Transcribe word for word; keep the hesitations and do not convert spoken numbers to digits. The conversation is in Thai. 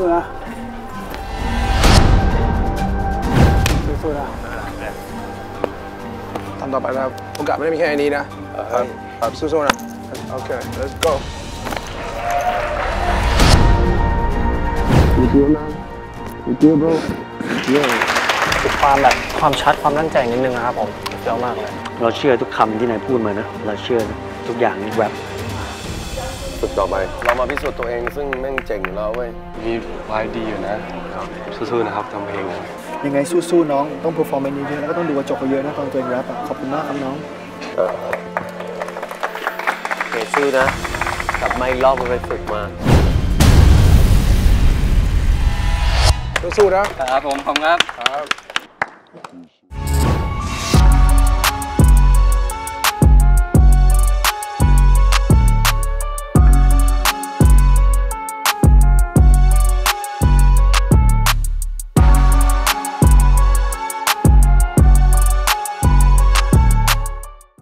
สู้นะสู้นะทำต่อไปนะครับโอกาสไม่ได้มีแค่นี้นะสู้ๆนะโอเค let's go วิดีโอนะวิดีโอ bro ความแบบความชัดความตั้งใจนิดนึงนะครับผมเยอะมากเลยเราเชื่อทุกคำที่นายพูดมานะเราเชื่อทุกอย่างแบบฝึกต่อไปเรามาพิสูจน์ตัวเองซึ่งแม่งเจ๋งแล้วเว้ยมีไวดีอยู่นะสู้ๆนะครับทำเพลงยังไงสู้ๆน้องต้องเพอร์ฟอร์แมนซ์เยอะแล้วก็ต้องดูกระจกเยอะนะตอนตัวเองรับขอบคุณมากครับน้องเก๋สู้นะกลับมาอีกรอบไปฝึกมาสู้ๆนะครับผมขอบคุณครับ